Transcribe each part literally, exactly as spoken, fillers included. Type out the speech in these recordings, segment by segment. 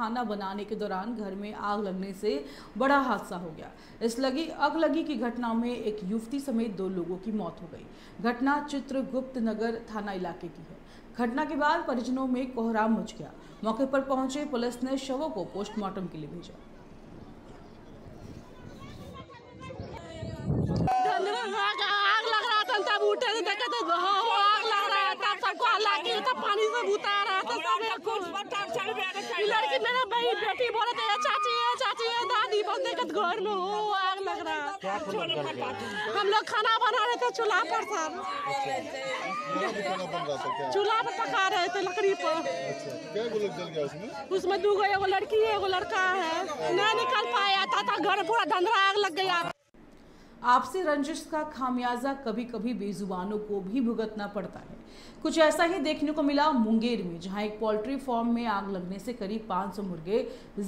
खाना बनाने के दौरान घर में आग लगने से बड़ा हादसा हो गया। इस लगी आग लगी की घटना में एक युवती समेत दो लोगों की मौत हो गई। घटना चित्रगुप्त नगर थाना इलाके की है। घटना के बाद परिजनों में कोहराम मच गया। मौके पर पहुंचे पुलिस ने शवों को पोस्टमार्टम के लिए भेजा। आग लग रहा था, तब उठे थे, देखे थे, आग लग रहा है, तब सबको अलग ही, तब पानी से बुता रहा था, सब लड़की मेरा भाई बेटी बोले थे चाची है, चाची है, दादी बोल देखे घर में हो आग लग रहा। हम लोग खाना बना रहे थे चूल्हा पर, सर चूल्हा पर पका रहे थे लकड़ी पर, उसमें दो गो, एगो लड़की है, एगो लड़का है, नहीं निकल पाया था, घर पूरा धंधरा आग लग गया। आपसी रंजिश का खामियाजा कभी कभी बेजुबानों को भी भुगतना पड़ता है। कुछ ऐसा ही देखने को मिला मुंगेर में, जहां एक पोल्ट्री फार्म में आग लगने से करीब पाँच सौ मुर्गे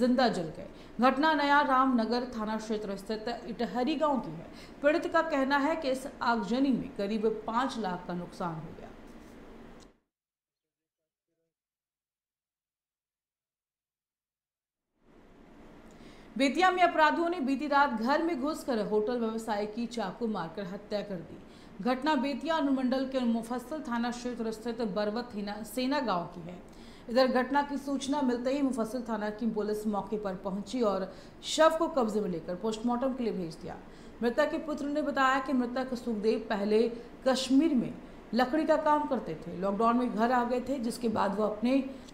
जिंदा जल गए। घटना नया राम नगर थाना क्षेत्र स्थित इटहरी गांव की है। पीड़ित का कहना है कि इस आगजनी में करीब पाँच लाख का नुकसान हो गया। बेतिया में अपराधियों ने बीती रात घर में घुसकर होटल व्यवसायी की चाकू मारकर हत्या कर दी। घटना बेतिया अनुमंडल के मुफस्सल थाना क्षेत्र स्थित बरवत हीना सेना गांव की है। इधर घटना की सूचना मिलते ही मुफस्सल थाना की पुलिस मौके पर पहुंची और शव को कब्जे में लेकर पोस्टमार्टम के लिए भेज दिया। मृतक के पुत्र ने बताया कि मृतक सुखदेव पहले कश्मीर में लकड़ी का काम करते थे। लॉकडाउन में घर आ गए थे, जिसके बाद वो अपने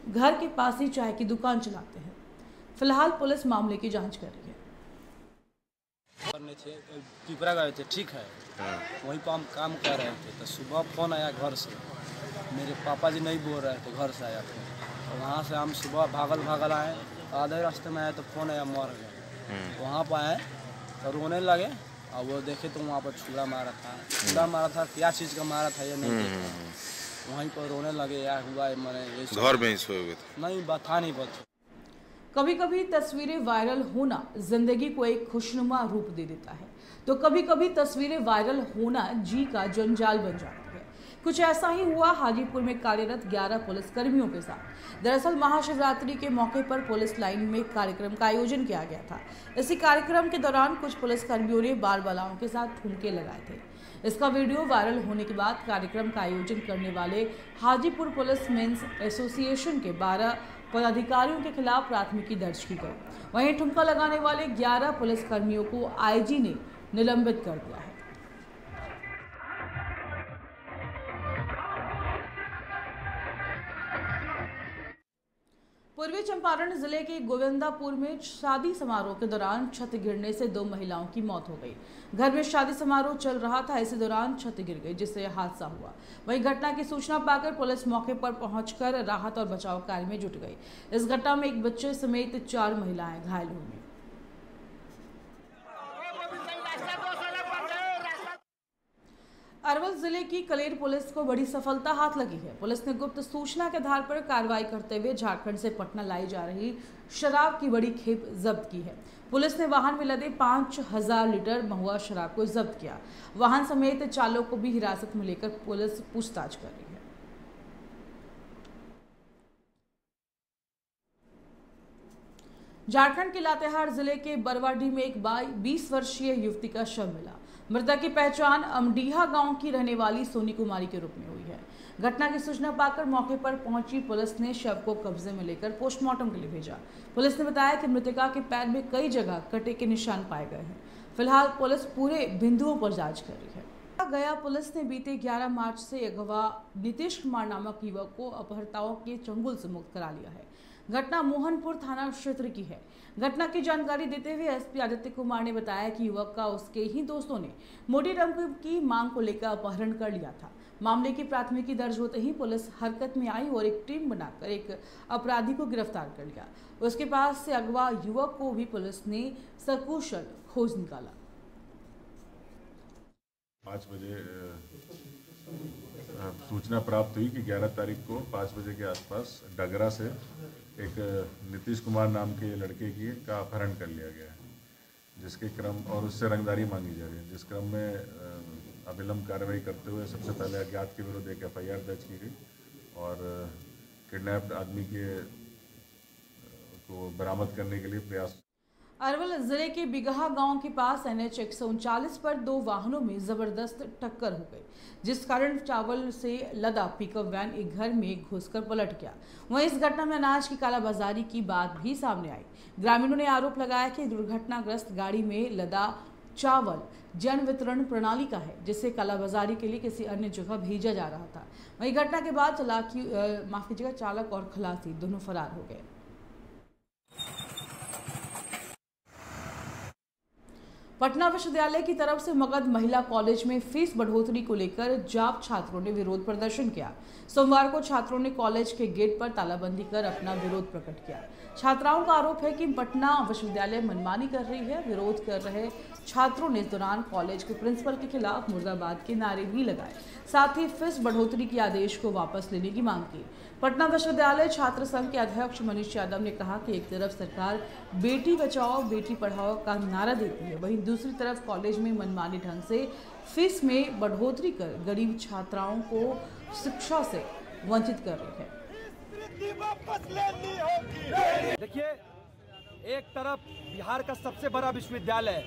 घर के पास ही चाय की दुकान चलाते हैं। फिलहाल पुलिस मामले की जांच कर रही है। पिपरा गए थे, ठीक है, वहीं पर हम काम कर रहे थे, तो सुबह फोन आया घर से, मेरे पापा जी नहीं बोल रहे थे, घर से आया फोन, और वहाँ से हम सुबह भागल भागल आए, आधे रास्ते में आए तो फोन आया मर गए। वहाँ पर आए तो रोने लगे, और वो देखे तो वहाँ पर छुरा मारा था, छुरा मारा था क्या चीज़ का मारा था ये नहीं, वहीं पर रोने लगे, या हुआ मैंने घर में नहीं बता नहीं पता। कभी कभी तस्वीरें वायरल होना जिंदगी को एक खुशनुमा रूप दे देता है, तो कभी कभी तस्वीरें वायरल होना जी का जंजाल बन जाती है। कुछ ऐसा ही हुआ हाजीपुर में कार्यरत ग्यारह पुलिसकर्मियों के साथ। दरअसल महाशिवरात्रि के मौके पर पुलिस लाइन में कार्यक्रम का आयोजन किया गया था। इसी कार्यक्रम के दौरान कुछ पुलिसकर्मियों ने बाल बालाओं के साथ ठुमके लगाए थे। इसका वीडियो वायरल होने के बाद कार्यक्रम का आयोजन करने वाले हाजीपुर पुलिस मेंस एसोसिएशन के बारह पदाधिकारियों के खिलाफ प्राथमिकी दर्ज की गई। वहीं ठुमका लगाने वाले ग्यारह पुलिसकर्मियों को आईजी ने निलंबित कर दिया है। पूर्वी चंपारण जिले के गोविंदापुर में शादी समारोह के दौरान छत गिरने से दो महिलाओं की मौत हो गई। घर में शादी समारोह चल रहा था, इसी दौरान छत गिर गई, जिससे हादसा हुआ। वहीं घटना की सूचना पाकर पुलिस मौके पर पहुंचकर राहत और बचाव कार्य में जुट गई। इस घटना में एक बच्चे समेत चार महिलाएं घायल हुई हैं। अरवल जिले की कलेर पुलिस को बड़ी सफलता हाथ लगी है। पुलिस ने गुप्त सूचना के आधार पर कार्रवाई करते हुए झारखंड से पटना लाई जा रही शराब की बड़ी खेप जब्त की है। पुलिस ने वाहन में लदे पाँच हजार लीटर महुआ शराब को जब्त किया। वाहन समेत चालक को भी हिरासत में लेकर पुलिस पूछताछ कर रही है। झारखंड के लातेहार जिले के बरवाडी में एक बीस वर्षीय युवती का शव मिला। मृतक की पहचान अमडीहा गांव की रहने वाली सोनी कुमारी के रूप में हुई है। घटना की सूचना पाकर मौके पर पहुंची पुलिस ने शव को कब्जे में लेकर पोस्टमार्टम के लिए भेजा। पुलिस ने बताया कि मृतका के पैर में कई जगह कटे के निशान पाए गए हैं। फिलहाल पुलिस पूरे बिंदुओं पर जांच कर रही है। गया पुलिस ने बीते ग्यारह मार्च से अगवा नीतीश कुमार नामक युवक को अपहर्ताओं के चंगुल से मुक्त करा लिया है। घटना मोहनपुर थाना क्षेत्र की है। घटना की जानकारी देते हुए एसपी आदित्य कुमार ने बताया कि युवक का उसके ही दोस्तों ने मोटी रकम की मांग को लेकर अपहरण कर लिया था। मामले की प्राथमिकी दर्ज होते ही पुलिस हरकत में आई और एक टीम बनाकर एक अपराधी को गिरफ्तार कर लिया। उसके पास से अगवा युवक को भी पुलिस ने सकुशल खोज निकाला। पाँच बजे सूचना प्राप्त हुई कि ग्यारह तारीख को पाँच बजे के आसपास डगरा से एक नीतीश कुमार नाम के लड़के की का अपहरण कर लिया गया है, जिसके क्रम और उससे रंगदारी मांगी जा रही है। जिस क्रम में अविलंब कार्रवाई करते हुए सबसे पहले अज्ञात के विरुद्ध एक एफ आई आर दर्ज की गई और किडनैप्ड आदमी के को बरामद करने के लिए प्रयास। अरवल जिले के बिगाहा गांव के पास एनएच एक सौ उनचालीस पर दो वाहनों में जबरदस्त टक्कर हो गई, जिस कारण चावल से लदा पिकअप वैन एक घर में घुसकर पलट गया। वहीं इस घटना में अनाज की कालाबाजारी की बात भी सामने आई। ग्रामीणों ने आरोप लगाया कि दुर्घटनाग्रस्त गाड़ी में लदा चावल जन वितरण प्रणाली का है, जिसे कालाबाजारी के लिए किसी अन्य जगह भेजा जा रहा था। वहीं घटना के बाद चालाकी माफ कीजिएगा चालक और खलासी दोनों फरार हो गए। पटना विश्वविद्यालय की तरफ से मगध महिला कॉलेज में फीस बढ़ोतरी को लेकर जाप छात्रों ने विरोध प्रदर्शन किया। सोमवार को छात्रों ने कॉलेज के गेट पर तालाबंदी कर अपना विरोध प्रकट किया। छात्राओं का आरोप है कि पटना विश्वविद्यालय मनमानी कर रही है। विरोध कर रहे छात्रों ने इस दौरान कॉलेज के प्रिंसिपल के खिलाफ मुर्दाबाद के नारे भी लगाए, साथ ही फीस बढ़ोतरी के आदेश को वापस लेने की मांग की। पटना विश्वविद्यालय छात्र संघ के अध्यक्ष मनीष यादव ने कहा कि एक तरफ सरकार बेटी बचाओ बेटी पढ़ाओ का नारा देती है, वहीं दूसरी तरफ कॉलेज में मनमानी ढंग से फीस में बढ़ोतरी कर गरीब छात्राओं को शिक्षा से वंचित कर रही है। देखिए, एक तरफ बिहार का सबसे बड़ा विश्वविद्यालय,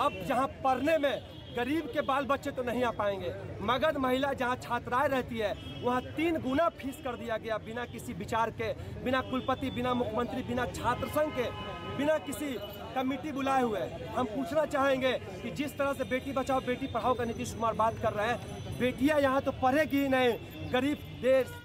अब जहां पढ़ने में गरीब के बाल बच्चे तो नहीं आ पाएंगे, मगध महिला जहां छात्राएं रहती है वहां तीन गुना फीस कर दिया गया, बिना किसी विचार के, बिना कुलपति, बिना मुख्यमंत्री, बिना छात्र संघ के, बिना किसी कमेटी बुलाए हुए। हम पूछना चाहेंगे कि जिस तरह से बेटी बचाओ बेटी पढ़ाओ का नीतीश कुमार बात कर रहे हैं, बेटियां यहाँ तो पढ़ेगी ही नहीं, गरीब देश।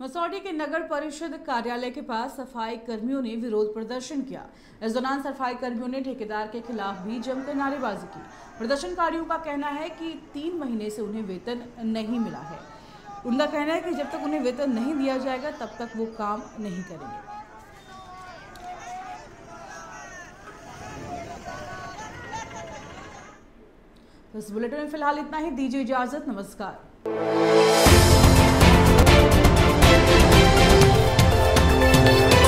मसौढ़ी के नगर परिषद कार्यालय के पास सफाई कर्मियों ने विरोध प्रदर्शन किया। इस दौरान सफाई कर्मियों ने ठेकेदार के खिलाफ भी जमकर नारेबाजी की। प्रदर्शनकारियों का कहना है कि तीन महीने से उन्हें वेतन नहीं मिला है। उनका कहना है कि जब तक उन्हें वेतन नहीं दिया जाएगा तब तक वो काम नहीं करेंगे। तो इस बुलेटिन में फिलहाल इतना ही, दीजिए इजाजत, नमस्कार।